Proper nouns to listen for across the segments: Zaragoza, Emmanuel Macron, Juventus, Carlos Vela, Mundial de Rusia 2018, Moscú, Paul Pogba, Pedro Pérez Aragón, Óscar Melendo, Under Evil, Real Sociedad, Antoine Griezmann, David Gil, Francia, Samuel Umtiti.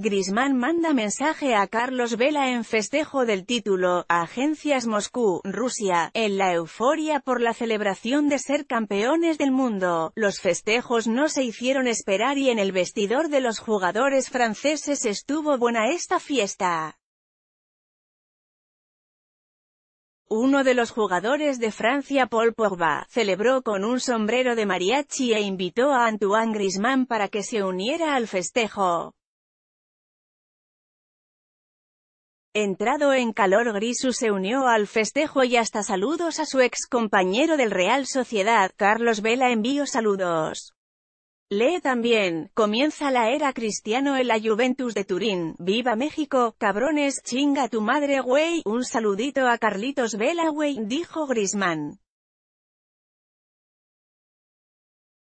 Griezmann manda mensaje a Carlos Vela en festejo del título. Agencias Moscú, Rusia. En la euforia por la celebración de ser campeones del mundo, los festejos no se hicieron esperar y en el vestidor de los jugadores franceses estuvo buena esta fiesta. Uno de los jugadores de Francia, Paul Pogba, celebró con un sombrero de mariachi e invitó a Antoine Griezmann para que se uniera al festejo. Entrado en calor, Grisú se unió al festejo y hasta saludos a su ex compañero del Real Sociedad, Carlos Vela envió saludos. Lee también, comienza la era Cristiano en la Juventus de Turín, viva México, cabrones, chinga tu madre güey, un saludito a Carlitos Vela güey, dijo Griezmann.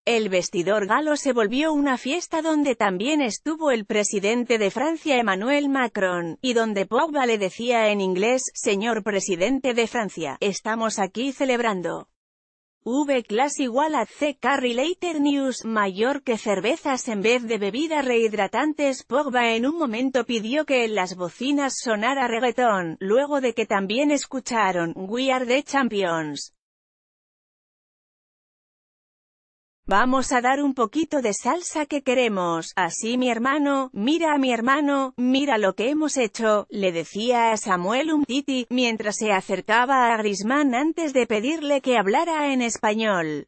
El vestidor galo se volvió una fiesta donde también estuvo el presidente de Francia Emmanuel Macron, y donde Pogba le decía en inglés, señor presidente de Francia, estamos aquí celebrando. V-Class igual a C-Carry Later News, mayor que cervezas en vez de bebidas rehidratantes. Pogba en un momento pidió que en las bocinas sonara reggaetón, luego de que también escucharon We Are The Champions. Vamos a dar un poquito de salsa que queremos, así mi hermano, mira lo que hemos hecho, le decía a Samuel Umtiti, mientras se acercaba a Griezmann antes de pedirle que hablara en español.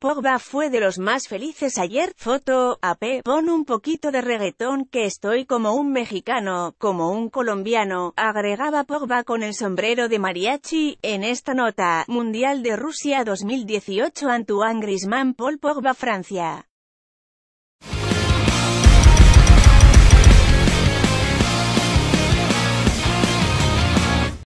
Pogba fue de los más felices ayer, foto, AP, pon un poquito de reggaetón que estoy como un mexicano, como un colombiano, agregaba Pogba con el sombrero de mariachi. En esta nota, Mundial de Rusia 2018, Antoine Griezmann, Paul Pogba, Francia.